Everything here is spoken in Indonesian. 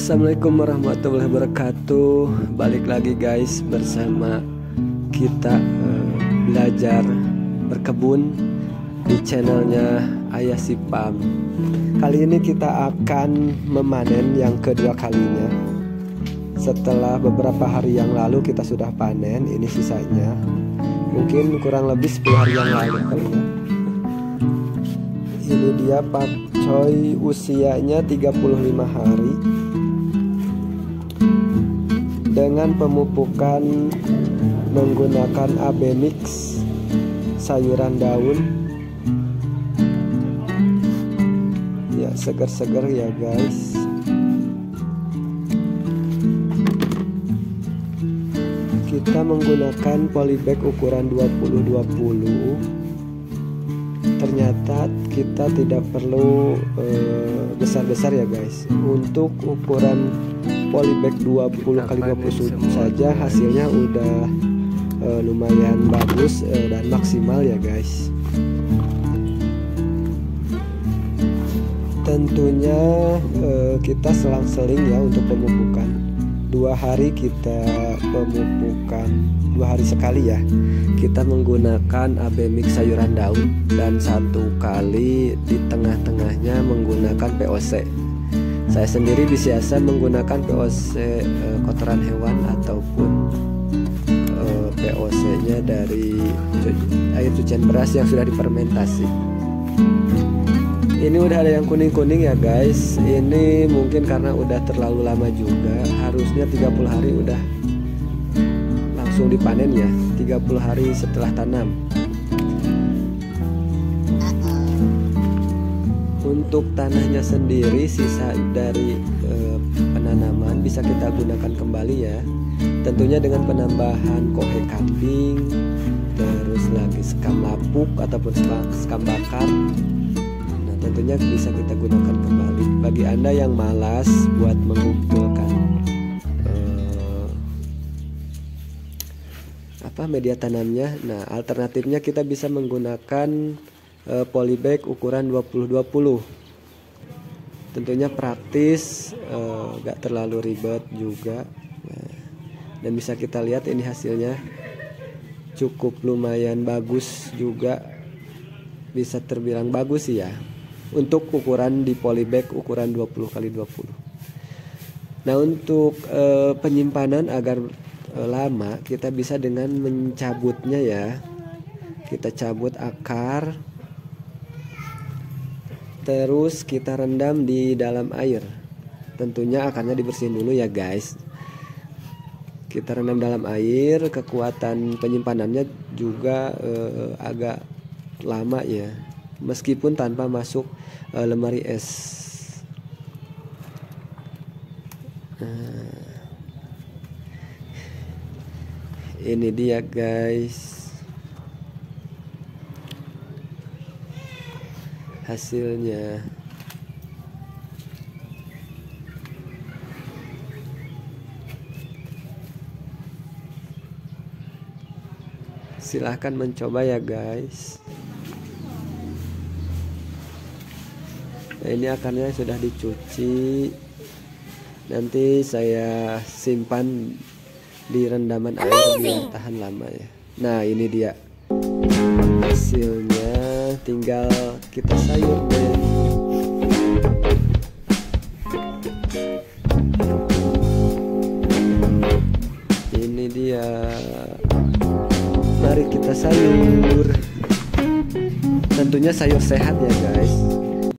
Assalamualaikum warahmatullahi wabarakatuh. Balik lagi guys bersama kita belajar berkebun di channelnya Ayah Sipam. Kali ini kita akan memanen yang kedua kalinya. Setelah beberapa hari yang lalu kita sudah panen, ini sisanya. Mungkin kurang lebih 10 hari yang lalu kalinya. Ini dia Pak Choi, usianya 35 hari. Dengan pemupukan menggunakan AB mix sayuran daun. Ya, segar-segar ya guys. Kita menggunakan polybag ukuran 20-20. Ternyata kita tidak perlu besar-besar ya guys. Untuk ukuran polybag 20x20 saja hasilnya udah lumayan bagus dan maksimal ya guys. Tentunya kita selang-seling ya untuk pemupukan. 2 hari kita pemupukan, 2 hari sekali ya. Kita menggunakan AB mix sayuran daun dan 1 kali di tengah-tengahnya menggunakan POC. Saya sendiri biasa menggunakan POC kotoran hewan ataupun POC-nya dari air cucian beras yang sudah difermentasi. Ini udah ada yang kuning-kuning ya guys. Ini mungkin karena udah terlalu lama juga. Harusnya 30 hari udah langsung dipanen ya, 30 hari setelah tanam. Untuk tanahnya sendiri, sisa dari penanaman bisa kita gunakan kembali ya. Tentunya dengan penambahan kohe kambing, terus lagi sekam lapuk ataupun sekam bakar. Nah, tentunya bisa kita gunakan kembali. Bagi Anda yang malas buat mengumpulkan media tanamnya, nah alternatifnya kita bisa menggunakan polybag ukuran 20-20. Tentunya praktis, gak terlalu ribet juga. Nah, dan bisa kita lihat ini hasilnya cukup lumayan bagus juga, bisa terbilang bagus ya untuk ukuran di polybag ukuran 20x20. Nah, untuk penyimpanan agar lama, kita bisa dengan mencabutnya ya. Kita cabut akar, terus kita rendam di dalam air. Tentunya akarnya dibersihin dulu ya guys. Kita rendam dalam air. Kekuatan penyimpanannya juga agak lama ya, meskipun tanpa masuk lemari es. Nah, ini dia guys hasilnya. Silahkan mencoba ya guys. Nah, ini akarnya sudah dicuci, nanti saya simpan di rendaman air biar tahan lama ya. Nah, ini dia hasilnya. Tinggal kita sayur deh. Ini dia. Mari kita sayur. Tentunya sayur sehat ya guys.